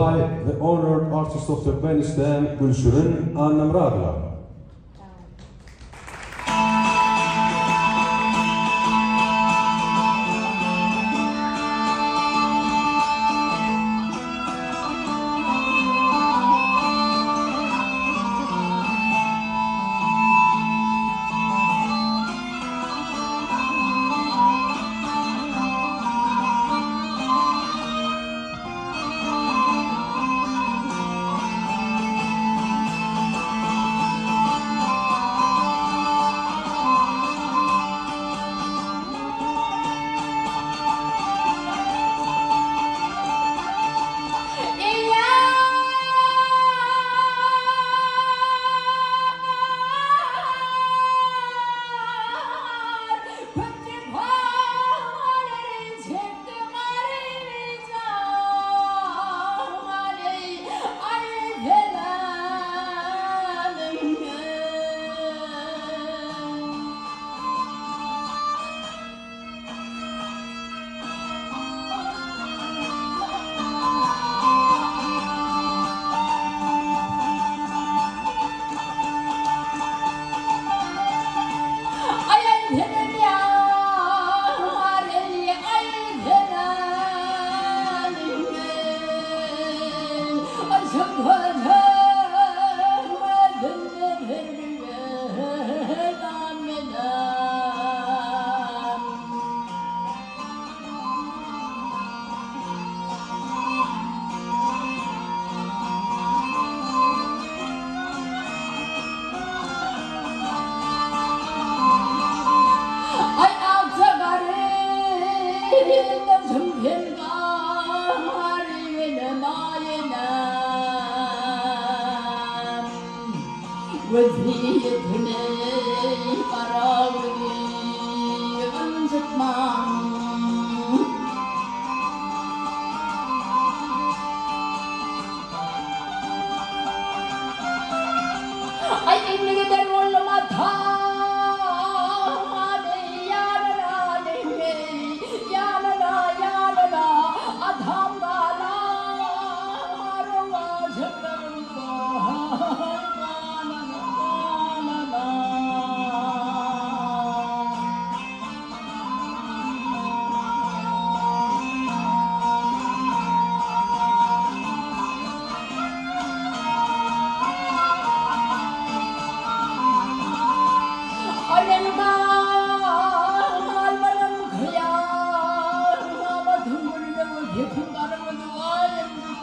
by the honored artist of Turkmenistan, Gülşirin Annamyradowa. With me,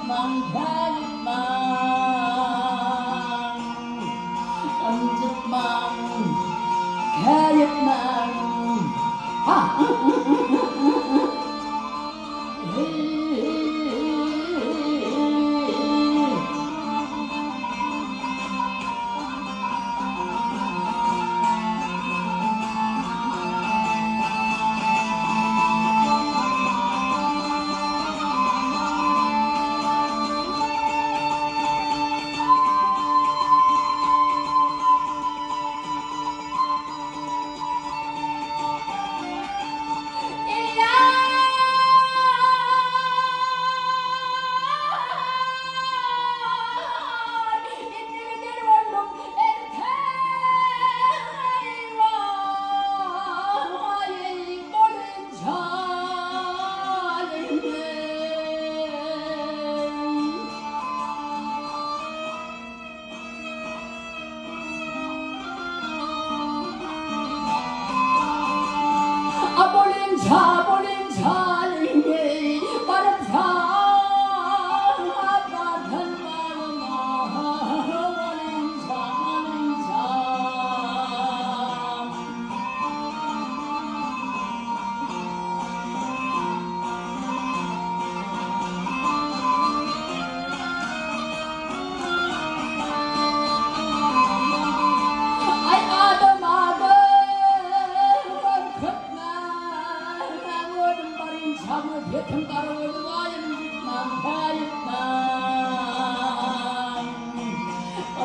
I'm